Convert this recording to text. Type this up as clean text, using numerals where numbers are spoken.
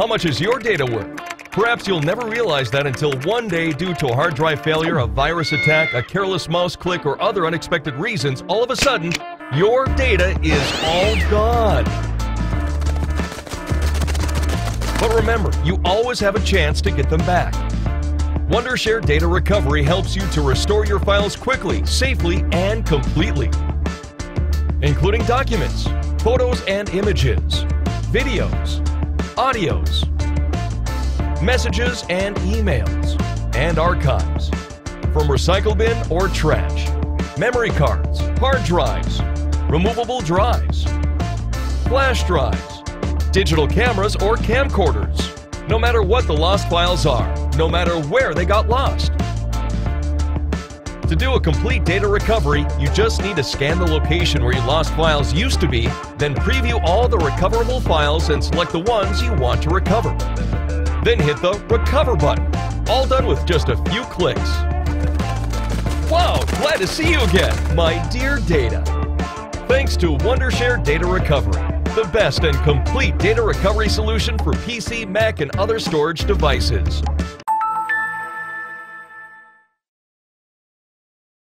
How much is your data worth? Perhaps you'll never realize that until one day, due to a hard drive failure, a virus attack, a careless mouse click, or other unexpected reasons, all of a sudden, your data is all gone. But remember, you always have a chance to get them back. Wondershare Data Recovery helps you to restore your files quickly, safely, and completely, including documents, photos and images, videos, audios, messages and emails, and archives from recycle bin or trash, memory cards, hard drives, removable drives, flash drives, digital cameras or camcorders. No matter what the lost files are, no matter where they got lost. To do a complete data recovery, you just need to scan the location where your lost files used to be, then preview all the recoverable files and select the ones you want to recover. Then hit the Recover button. All done with just a few clicks. Wow, glad to see you again, my dear data. Thanks to Wondershare Data Recovery, the best and complete data recovery solution for PC, Mac, and other storage devices.